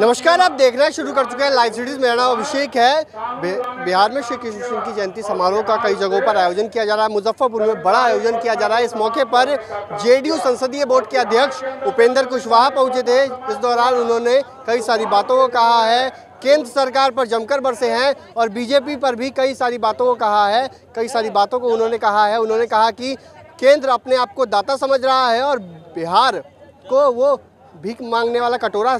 नमस्कार, आप देखना शुरू कर चुके हैं लाइव सीरीज। मेरा नाम अभिषेक है। बिहार में श्री कृष्ण की जयंती समारोह का कई जगहों पर आयोजन किया जा रहा है। मुजफ्फरपुर में बड़ा आयोजन किया जा रहा है। इस मौके पर जेडीयू संसदीय बोर्ड के अध्यक्ष उपेंद्र कुशवाहा पहुंचे थे। इस दौरान उन्होंने कई सारी बातों को कहा है, केंद्र सरकार पर जमकर बरसे हैं और बीजेपी पर भी कई सारी बातों को कहा है, कई सारी बातों को उन्होंने कहा है। उन्होंने कहा कि केंद्र अपने आप को दाता समझ रहा है और बिहार को वो भीख मांगने वाला कटोरा,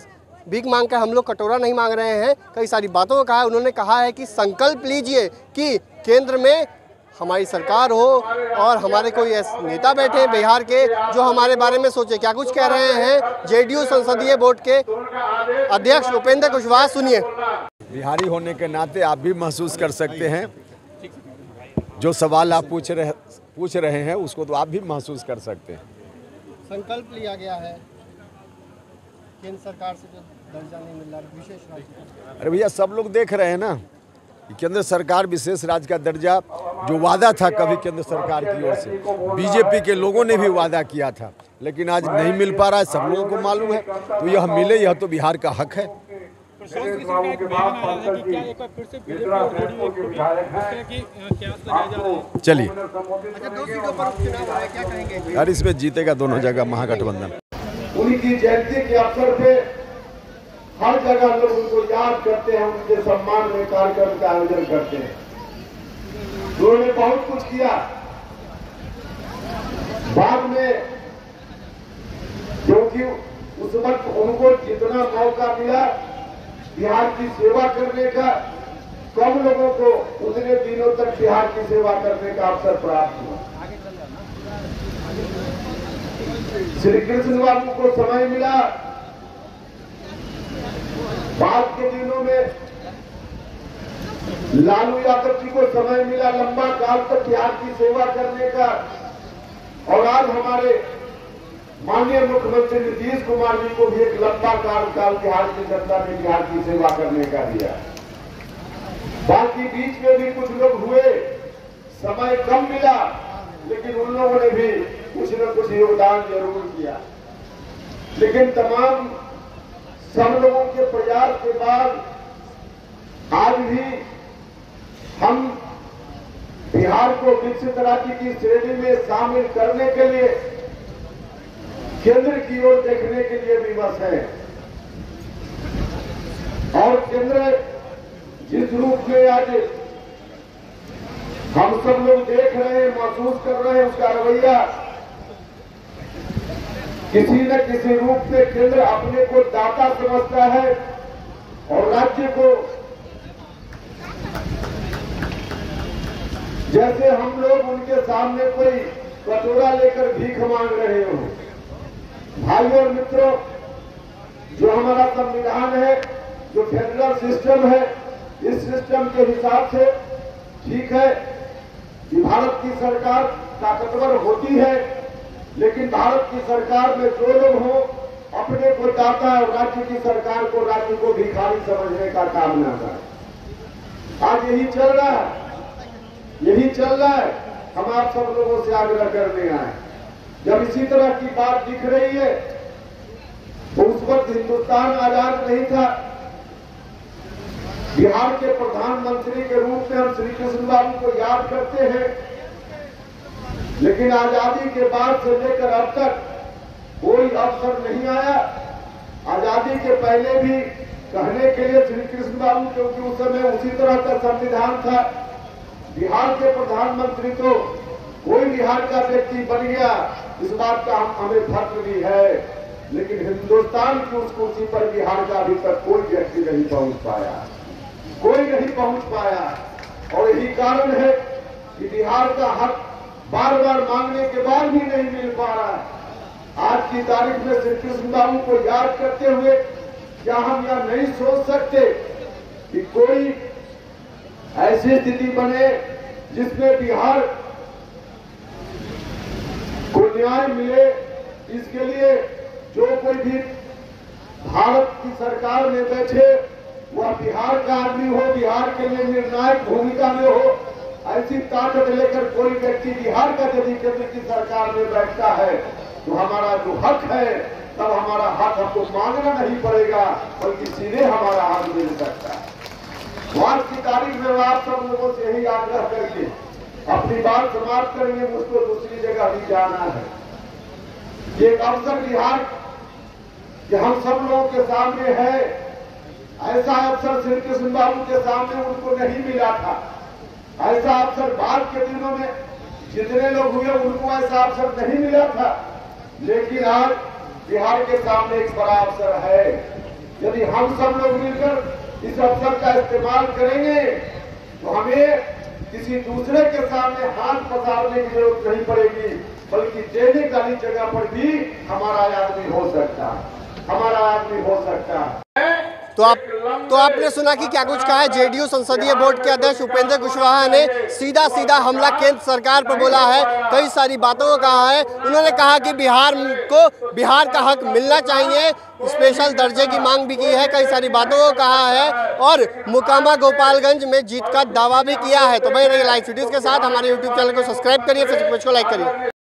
भीख मांग कर हम लोग कटोरा नहीं मांग रहे हैं, कई सारी बातों को कहा। उन्होंने कहा है कि संकल्प लीजिए कि केंद्र में हमारी सरकार हो और हमारे कोई ऐसे नेता बैठे हैं बिहार के जो हमारे बारे में सोचे। क्या कुछ कह रहे हैं जेडीयू संसदीय बोर्ड के अध्यक्ष उपेंद्र कुशवाहा, सुनिए। बिहारी होने के नाते आप भी महसूस कर सकते हैं, जो सवाल आप पूछ रहे हैं उसको तो आप भी महसूस कर सकते हैं। संकल्प लिया गया है केंद्र सरकार से, जो दर्जा नहीं मिल रहा है विशेष राज्य। अरे भैया, सब लोग देख रहे हैं ना, केंद्र सरकार विशेष राज्य का दर्जा जो वादा था कभी केंद्र सरकार की ओर से, बीजेपी के लोगों ने भी वादा किया था, लेकिन आज नहीं मिल पा रहा है। सब लोगों को मालूम है, तो यह मिले, यह तो बिहार का हक है। चलिए, यार इसमें जीतेगा दोनों जगह महागठबंधन। उनकी जयंती के अवसर पे हर जगह लोग उनको याद करते हैं, उनके सम्मान में कार्यक्रम का आयोजन करते हैं। उन्होंने बहुत कुछ किया। बाद में क्योंकि उस वक्त उनको जितना मौका मिला बिहार की सेवा करने का, कम लोगों को उतने दिनों तक बिहार की सेवा करने का अवसर प्राप्त हुआ। श्री कृष्ण बाबू को समय मिला। बाद के दिनों में लालू यादव जी को समय मिला लंबा काल तक बिहार की सेवा करने का। और आज हमारे माननीय मुख्यमंत्री नीतीश कुमार जी को भी एक लंबा कार्यकाल बिहार की जनता ने बिहार की सेवा करने का दिया। बाकी बीच में भी कुछ लोग हुए, समय कम मिला, लेकिन उन लोगों ने भी कुछ न कुछ योगदान जरूर किया। लेकिन तमाम सब लोगों के प्रयास के बाद आज भी हम बिहार को विकसित राज्य की श्रेणी में शामिल करने के लिए केंद्र की ओर देखने के लिए विवश है। और केंद्र जिस रूप में आज हम सब लोग देख रहे हैं, महसूस कर रहे हैं, उसका रवैया किसी न किसी रूप से केंद्र अपने को दाता समझता है और राज्य को, जैसे हम लोग उनके सामने कोई कटोरा लेकर भीख मांग रहे हो। भाइयों और मित्रों, जो हमारा संविधान है, जो फेडरल सिस्टम है, इस सिस्टम के हिसाब से ठीक है कि भारत की सरकार ताकतवर होती है, लेकिन भारत की सरकार में जो लोग हों अपने को दाता और राज्य की सरकार को भिखारी समझने का काम न करें। आज यही चल रहा है, हम आप सब लोगों से आग्रह करने आए। जब इसी तरह की बात दिख रही है तो उस वक्त हिंदुस्तान आजाद नहीं था। बिहार के प्रधानमंत्री के रूप में हम श्री कृष्ण बाबू को याद करते हैं, लेकिन आजादी के बाद से लेकर अब तक कोई अवसर नहीं आया। आजादी के पहले भी कहने के लिए श्री कृष्ण बाबू, क्योंकि उस समय उसी तरह का संविधान था, बिहार के प्रधानमंत्री तो कोई बिहार का व्यक्ति बन गया, इस बात का हमें फक्र भी है, लेकिन हिंदुस्तान की उस कुर्सी पर बिहार का अभी तक कोई व्यक्ति नहीं पहुंच पाया, और यही कारण है कि बिहार का हक बार बार मांगने के बाद भी नहीं मिल पा रहा है। आज की तारीख में श्री कृष्ण बाबू को याद करते हुए क्या हम यह नहीं सोच सकते कि कोई ऐसी स्थिति बने जिसमें बिहार को न्याय मिले? इसके लिए जो कोई भी भारत की सरकार में बैठे वह बिहार का आदमी हो, बिहार के लिए निर्णायक भूमिका में हो। ऐसी ताकत लेकर कोई व्यक्ति बिहार का यदि केंद्र की सरकार में बैठता है तो हमारा जो हक है तब हमारा हक हमको मांगना नहीं पड़ेगा, बल्कि सीधे हमारा हक मिल सकता है। आज की तारीख में आप सब लोगों से यही आग्रह करिए, अपनी बात समाप्त करिए, मुझको दूसरी जगह भी जाना है। ये एक अवसर बिहार कि हम सब लोगों के सामने है, ऐसा अवसर श्री कृष्ण बाबू के सामने उनको नहीं मिला था, ऐसा अवसर बाद के दिनों में जितने लोग हुए उनको ऐसा अवसर नहीं मिला था, लेकिन आज बिहार के सामने एक बड़ा अवसर है। यदि हम सब लोग मिलकर इस अवसर का इस्तेमाल करेंगे तो हमें किसी दूसरे के सामने हाथ पसारने की जरूरत नहीं पड़ेगी, बल्कि देने वाली जगह पर भी हमारा आदमी हो सकता है, हमारा आदमी हो सकता है। तो आपने सुना कि क्या कुछ कहा है जेडीयू संसदीय बोर्ड के अध्यक्ष उपेंद्र कुशवाहा ने। सीधा सीधा हमला केंद्र सरकार पर बोला है, कई सारी बातों को कहा है। उन्होंने कहा कि बिहार को बिहार का हक मिलना चाहिए, स्पेशल दर्जे की मांग भी की है, कई सारी बातों को कहा है और मुकामा गोपालगंज में जीत का दावा भी किया है। तो भाई लाइव सिटीज के साथ हमारे यूट्यूब चैनल को सब्सक्राइब करिए, फेसबुक पेज को लाइक करिए।